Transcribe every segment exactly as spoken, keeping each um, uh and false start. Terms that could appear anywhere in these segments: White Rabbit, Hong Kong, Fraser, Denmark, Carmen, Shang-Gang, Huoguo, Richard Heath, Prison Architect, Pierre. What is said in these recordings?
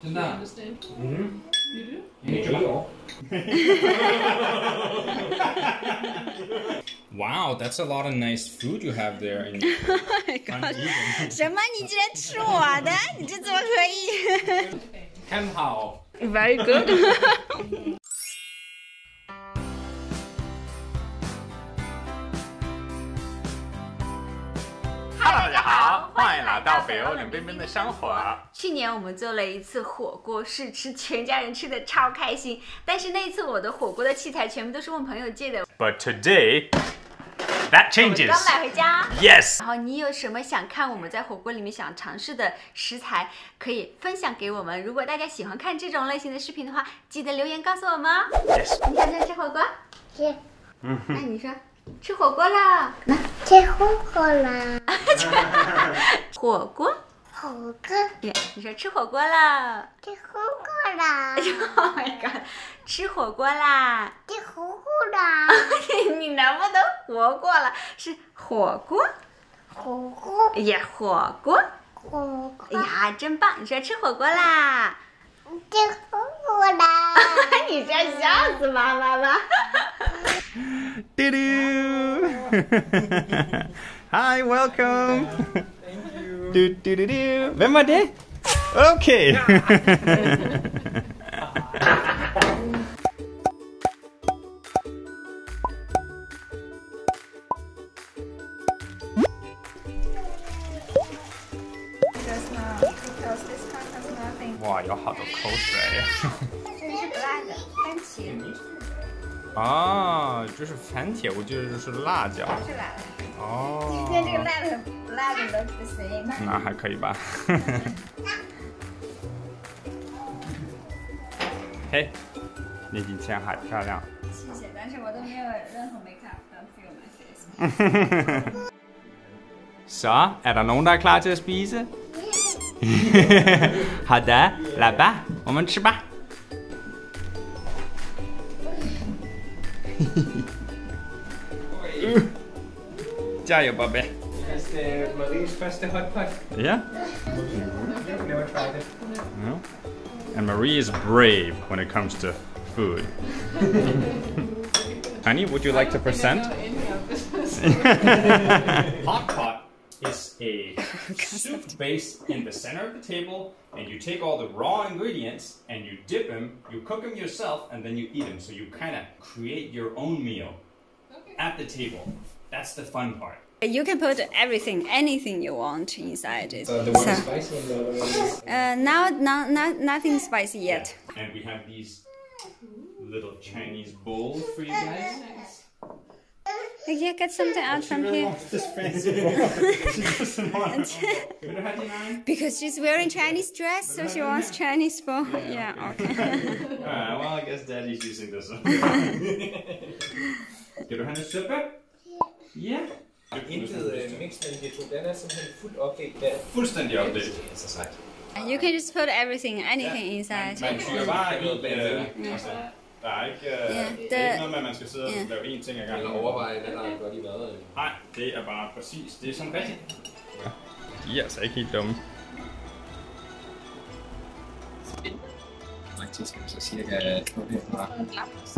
Do you understand? Mm-hmm. You do? You do. Wow, that's a lot of nice food you have there. In什么？你竟然吃我的？你这怎么可以？很好。Very good. Hello， 大家好，欢迎来到北欧冷冰冰的生活。去年我们做了一次火锅试吃，全家人吃的超开心。但是那一次我的火锅的器材全部都是问朋友借的。But today, that changes. 刚买回家。Yes. 然后你有什么想看我们在火锅里面想尝试的食材，可以分享给我们。如果大家喜欢看这种类型的视频的话，记得留言告诉我们。Yes. 你想不想吃火锅？吃。嗯。那你说。 吃火锅啦！吃火锅啦！火锅，火锅。对，你说吃火锅啦！吃火锅啦 ！Oh my god！ 吃火锅啦！吃火锅啦！你能不能活过了？是火锅，火锅，耶，火锅，火锅。呀，真棒！你说吃火锅啦！吃火锅啦！你这笑死妈妈了！ Doo doo. Hi, welcome. Thank you. Do do do do. Remember that? Okay. Does not because this one has nothing. Wow, you have a cold sweat. 啊，这是番茄，我记得这是辣椒。是辣的。哦。今天这个辣的辣的都不行。那还可以吧。嘿，你以前还漂亮。谢谢，但是我都没有任何 makeup done to my face。Så, er der nogen der er klar til at spise? Har der? Lad være, og man skal bare. Cheers, Bobby. That's the Marie's first hot pot. Yeah. I've never tried it. No. And Marie is brave when it comes to food. Honey, would you like to present? Hot pot is a soup base in the center of the table, and you take all the raw ingredients and you dip them, you cook them yourself, and then you eat them. So you kind of create your own meal at the table. That's the fun part. You can put everything, anything you want inside it. So the one so, is spicy and the other is... Uh, now, no, no, nothing spicy yet. Yeah. And we have these little Chinese bowls for you guys. Yeah, get something out from really here. She doesn't want it. Because she's wearing Chinese dress, so she wants Chinese bowl. Yeah, yeah, okay. okay. All right, well, I guess Daddy's using this one. Get her hand a sip it. Ja. Intet mix mellem de to. Den er simpelthen fuldt opdelt der. Fuldstændig opdelt. You can just put everything, anything inside. Man tyrer bare i bedre. Der er ikke noget med, at man skal sidde og lave én ting ad gangen. Eller overveje, hvad der er godt i hvad. Nej, det er bare præcis. Det er sådan rigtigt. De er altså ikke helt dumme. Faktisk er det så cirka to hundrede og halvtreds.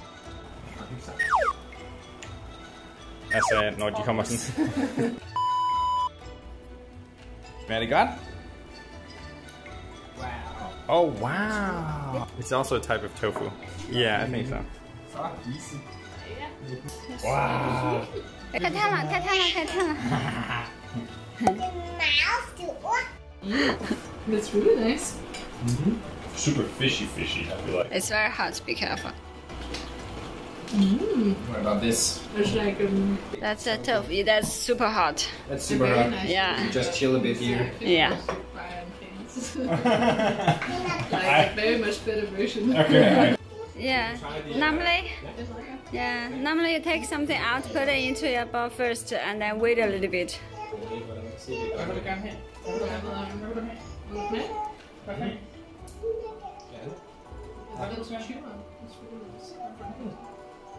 Altså, når de kommer sådan. Smager det godt? Wow. Oh, wow. It's also a type of tofu. Yeah, I think so. Wow. 太烫了，太烫了，太烫了。That's really nice. Mm-hmm. Super fishy, fishy, I feel like. It's very hot, be careful. Mm. What about this? It's like um, that's a tofu. That's super hot. That's super hot. Nice. Yeah. You just chill a bit here. Yeah. Like a very much better version. Okay. Yeah. Normally. Yeah. Normally you take something out, put it into your bowl first, and then wait a little bit.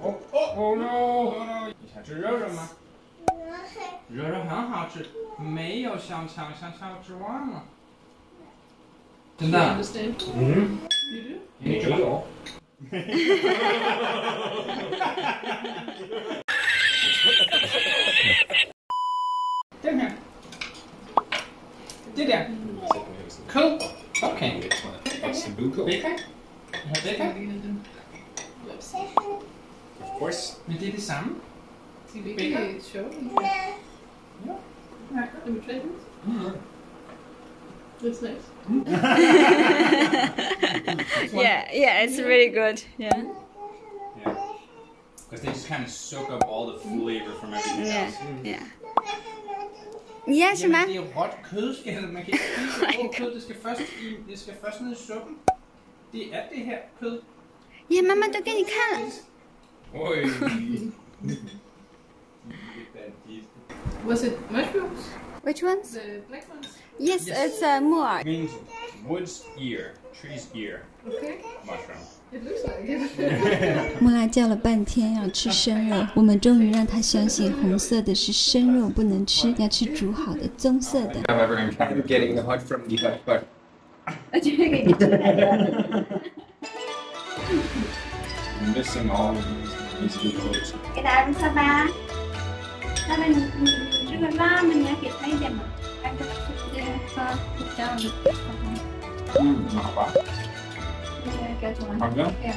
Oh, oh, oh no! Oh no! 你想吃肉肉吗？肉肉很好吃，没有香肠，香肠之忘了。Do you understand? Mm-hmm. You do? You need to go. Dinner. Dinner. Cool. Okay. Baker? Baker? Of course. We did some. Baker? Show. Yeah. Yeah. Let me try this. That's nice. Yeah, yeah, it's really good. Yeah. Yeah. Because they just kind of soak up all the flavor from everything yeah. else. Mm. Yeah. Ja, så meget. Det er råt kød, skal man kan ikke spise råt kød. Det skal først i, det skal først ned i suppen. Det er det her kød. Ja, mamma, du kan ikke kalde. Oj. Was it mushrooms? Which ones? The black ones. Yes, yes. It's a uh, muar. Means wood's ear, tree's ear. Okay. Mushroom. It looks like it. 木兰叫了半天要吃生肉，我们终于让她相信红色的是生肉不能吃，要吃煮好的棕色的。I've ever encountered getting the hot from the hot pot. I'm missing all these foods. Cái nào cũng sao ba? Sao mình chứ mình ba mình nhớ kịp thấy đẹp mà. Ăn được cái sao thịt trâu được. Ừm, ngon quá. Hong Kong? Yeah.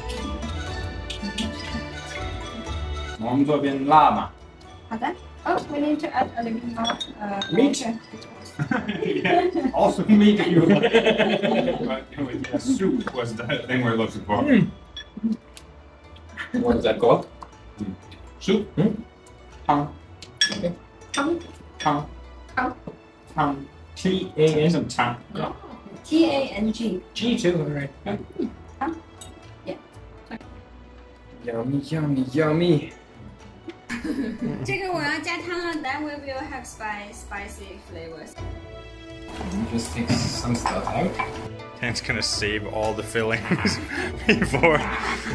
Mom, do you lama? Oh, we need to add a little bit more uh, meat. Yeah, also meat if you would like. But anyway, yeah, soup was the thing we're looking for. Mm. What is that called? Mm. Soup? Mm? Tang. Okay. Tang. Tang. Tang. Tang. T A N Tang. Yeah. T A N G. G too, alright. Huh? Huh? Yeah. Okay. Yummy, yummy, yummy. Then we will have spice, spicy flavors. Just take some stuff out. Tank's gonna save all the fillings before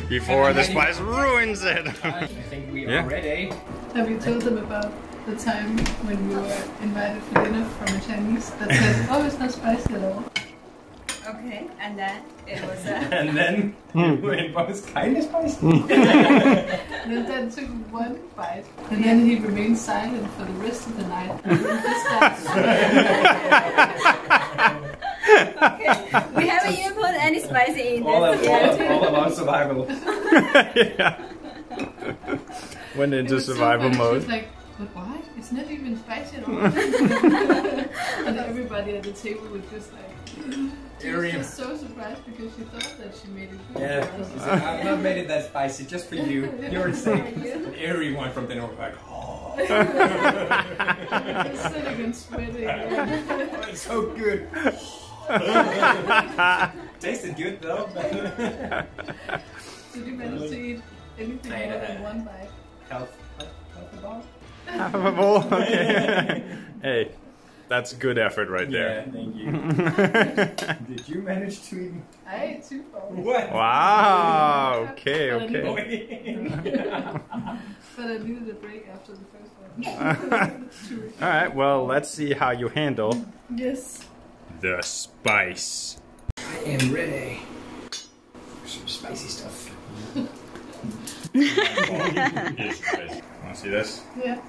before the spice ruins it. I think we are yeah. ready. Have you told them about the time when we were invited for dinner from a Chinese that said, "Oh, it's not spicy at all"? Okay, and then it was uh, and then it was kind of spicy. And then took one bite, and then he remained silent for the rest of the night. Okay, we haven't even put any spicy in this. All, all, yeah, all about survival. Yeah. Went into it survival so mode. Like, but why? It's not even spicy at all. And everybody at the table was just like. She was so surprised because she thought that she made it good. Yeah, she said, I've not made it that spicy, just for you. You're insane. And everyone from the north was like, oh. Just sitting and sweating. Oh, it's so good. Tasted good though. Did you manage to eat anything more than one bite? Half, half, half a bowl? Half a bowl? Okay. Hey. That's good effort right there. Yeah, thank you. Did you manage to eat? I ate two bowls. What? Wow, okay, okay. But I needed a break after the first one. All right, well, let's see how you handle yes. the spice. I am ready. Some spicy stuff. Want to see this? Yeah.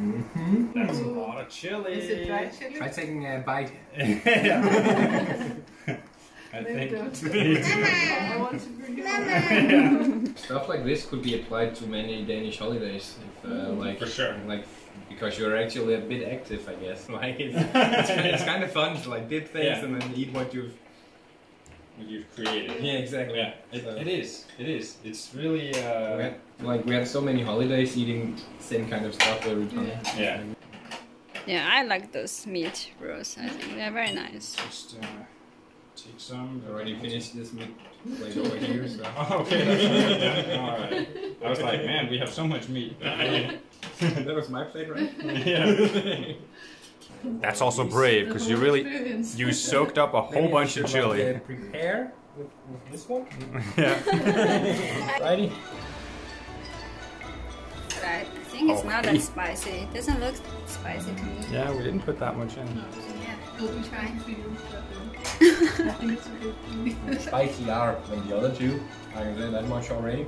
Mm-hmm. That's a lot of chili. Is it dry chili? Try taking a bite. I think. I want to bring it yeah. Stuff like this could be applied to many Danish holidays, if, uh, like for sure. Like because you're actually a bit active, I guess. Like it's, it's, it's kind of fun to like dip things yeah. and then eat what you've what you've created. Yeah, exactly. Yeah, it, so. it is. It is. It's really. Uh, okay. Like, we had so many holidays eating the same kind of stuff every time. Yeah. Yeah, I like those meat rolls. I think they're very nice. Just uh, take some. I already finished this meat plate over here, so... Oh, okay. That's right. All right. I was like, man, we have so much meat. That was my plate, right? Yeah. That's also brave, because you really... Experience. You soaked up a whole Maybe bunch of chili. Like, uh, prepare with, with this one? Yeah. Righty. I think it's oh, not that spicy. It doesn't look spicy to me. Yeah, we didn't put that much in. Yeah. You'll be trying to use nothing. Nothing to do with you. Spicy Arab than the other two. I can say that much already.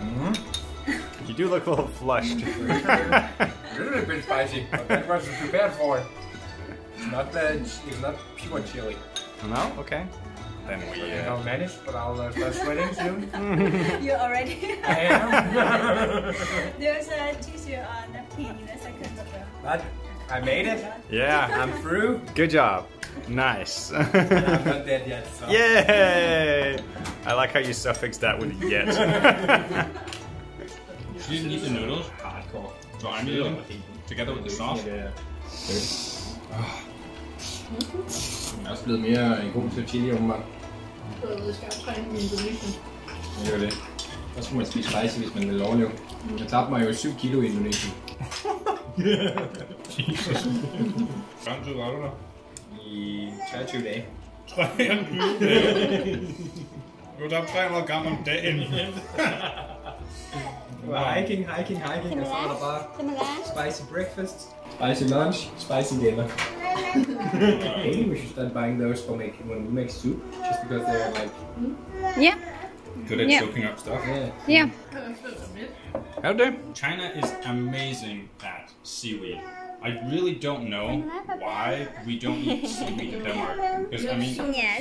Mm-hmm. You do look a little flushed. A little bit spicy, but that wasn't prepared for it. It's not, uh, it's not pure chili. No? Okay. Then we uh... don't manage, but I'll uh, start sweating soon. You already? I am. There's a tissue on napkin in a second. But I made it. Yeah. I'm through. Good job. Nice. I'm not dead yet, so. Yay! I like how you suffixed that with yet. You didn't eat the noodles? Hardcore. So I'm eating them together with the sauce. Yeah. Oh. Jeg er også blevet mere en god tortilla, åbenbart. Det var lidt skarpt træning i min Indonesien. Det var det. Og så må man spise spicy, hvis man vil overleve. Jeg tabte mig jo syv kilo i Indonesien. Jesus. Hvordan tid var du der? I treogtyve dage. treogtyve dage? Du tabte tre hundrede gram om dagen. Det var hiking, hiking, hiking, og så var der bare spicy breakfast, spicy lunch, spicy dinner. Maybe we should start buying those for making when we make soup, just because they are like yeah, good at yeah. soaking up stuff. Yeah. Yeah. How do? China is amazing at seaweed. I really don't know why we don't eat seaweed in Denmark. Because I mean, yeah,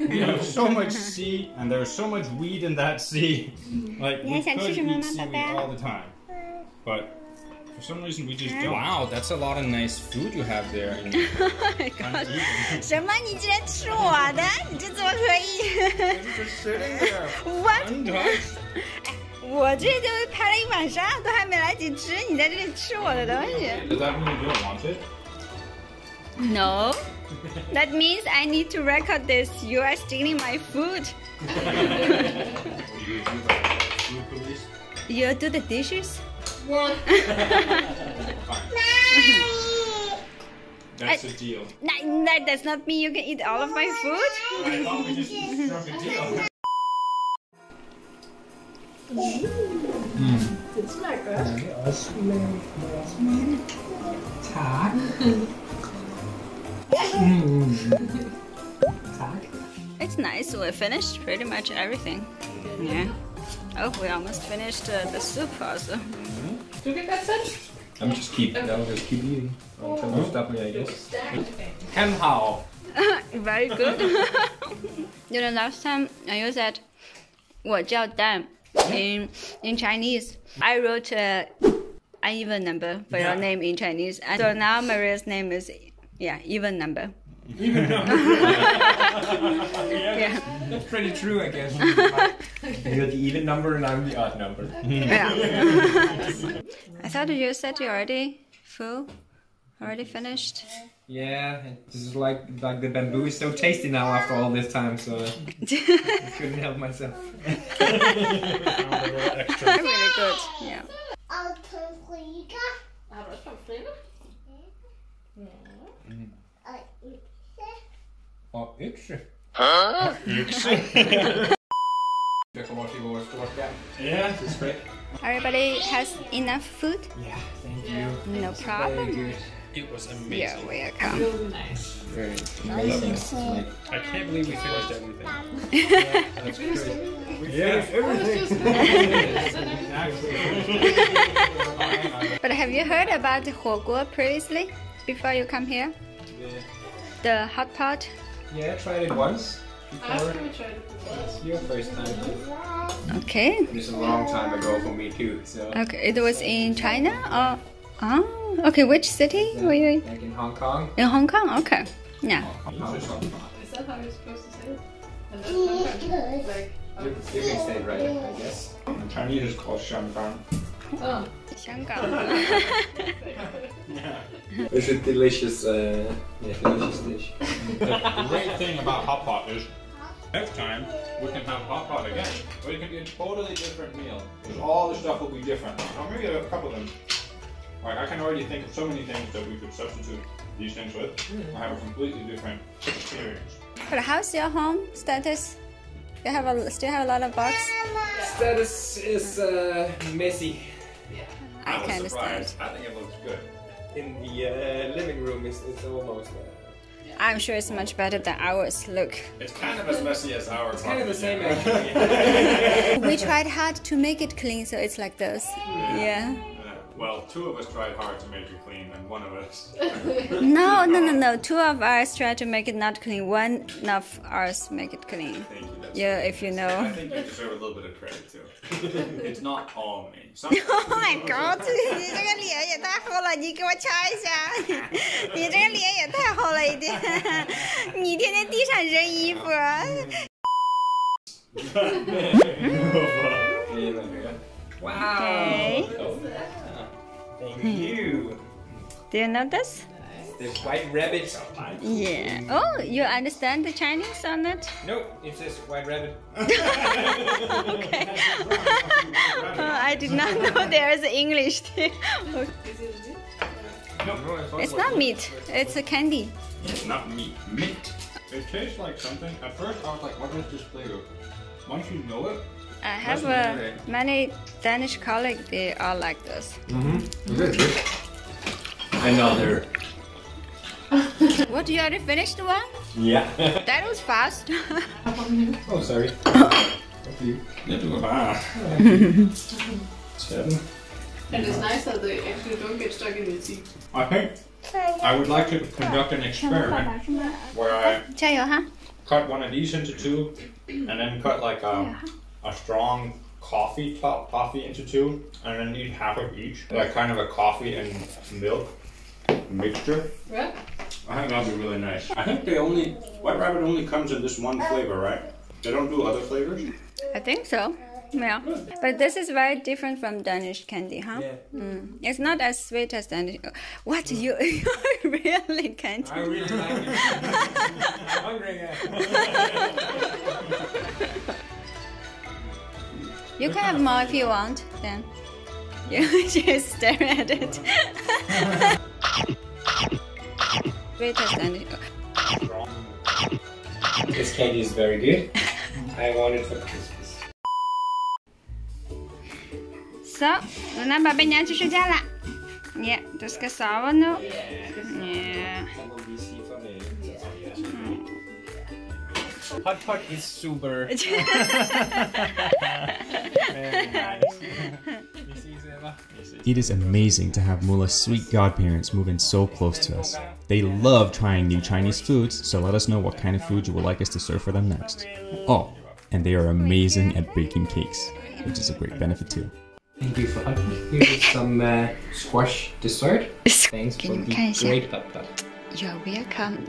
we have so much sea, and there's so much weed in that sea. Like we could eat seaweed all the time, but. For some reason we just don't. Wow, that's a lot of nice food you have there. In oh my god. What? You just ate mine? How can you? Just sitting there. What? Untouched. I just filmed a whole night, and still haven't eaten my food. Does that mean you don't want it? No. That means I need to record this. You are stealing my food. You do the dishes? That's a deal. No, that does not mean you can eat all of my food. I thought we just struck a deal. Mm. It's like that. It's nice. We finished pretty much everything. Yeah. Oh, we almost finished uh, the soup also. Do you get that set? I'm just keep, I'll just keep eating. Until you stop me, I guess. Ham hao. Very good. You know, last time I used that, 我叫蛋 in in Chinese. I wrote an uh, even number for yeah. your name in Chinese. And so now Maria's name is, yeah, even number. Even number. Yeah, that's, that's pretty true, I guess. You're the even number and I'm the odd number. Yeah. I thought you said you already full, already finished. Yeah, this is like like the bamboo is so tasty now after all this time, so I couldn't help myself. Really good. Yeah. Mm. Og økse. Huh? Økse. Der kommer også lige vores store skærm. Yeah, it's great. Everybody has enough food? Yeah, thank you. No problem. Very good. It was amazing. You're welcome. Really nice. Very nice. I can't believe we finished everything. Yeah, that's crazy. We finished everything. But have you heard about the Huoguo previously? Before you come here? Yeah. The hot pot? Yeah, I tried it once. I actually tried it once. It's your first time. Okay. It was a long time ago for me too. So. Okay, it was in China or? Oh, okay, which city yeah, were you in? Like in Hong Kong. In Hong Kong, okay. Yeah. Hong Kong. Is that how you're supposed to say it? Hello? Like, oh. You, you can say it right, I guess. In Chinese it's called Shang-Gang. Oh. Shang-Gang. It's a delicious, uh, yeah, delicious dish. The great thing about hot pot is next time we can have hot pot again, but it can be a totally different meal. Because all the stuff will be different. Or maybe a couple of them. Like I can already think of so many things that we could substitute these things with. I have a completely different experience. But how's your home status? You have a still have a lot of box. Status is uh, messy. Yeah. I, I was surprised. Understand. I think it looks good. in the uh, living room is, is almost uh, I'm sure it's much better than ours. Look, it's kind of as messy as ours. It's kind of the same actually. We tried hard to make it clean, so it's like this. Yeah. yeah. yeah. Well, two of us tried hard to make it clean, and one of us. no, no, no, no. Two of us tried to make it not clean. One of us make it clean. Thank you. That's yeah, if you know. I think you deserve a little bit of credit too. It's not all me. Oh my God! 你这个脸也太厚了，你给我擦一下。你这个脸也太厚了一点，你天天地上扔衣服。Wow! Thank you. Do you know this? The White Rabbit. Yeah. Oh, you understand the Chinese on it? No, it says White Rabbit. Okay. Oh, I did not know there is English. Okay. It's not meat. It's a candy. It's not meat. Meat. It tastes like something. At first, I was like, "What is this flavor?" Once you know it. I have a, many Danish colleagues. They are like this. Mm-hmm. Good. Good. Another. What, you already finished one? Yeah. That was fast. Oh, sorry. Up to you. Seven. And it's nice that they actually don't get stuck in the teeth. I think I would like to conduct an experiment where I cut one of these into two and then cut like a, a strong coffee top coffee into two and then eat half of each. Like kind of a coffee and milk mixture. Yeah. I think that'll be really nice. I think they only White Rabbit only comes in this one flavor, right? They don't do other flavors? I think so. Yeah. Good. But this is very different from Danish candy, huh? Yeah. Mm. It's not as sweet as Danish. What mm. you you're really candy? I really like it. I'm hungry now. You can have more if you want, then. You just stare at it. This candy is very good. I want it for Christmas. So, Luna baby now to sleep. Yeah, this is Sava now. Yeah. Hot pot is super. Very nice. It is amazing to have Mula's sweet godparents move in so close to us. They love trying new Chinese foods, so let us know what kind of food you would like us to serve for them next. Oh, and they are amazing at baking cakes, which is a great benefit too. Thank you for having me. Here's some uh, squash dessert. Thanks for the great hot pot. You're welcome.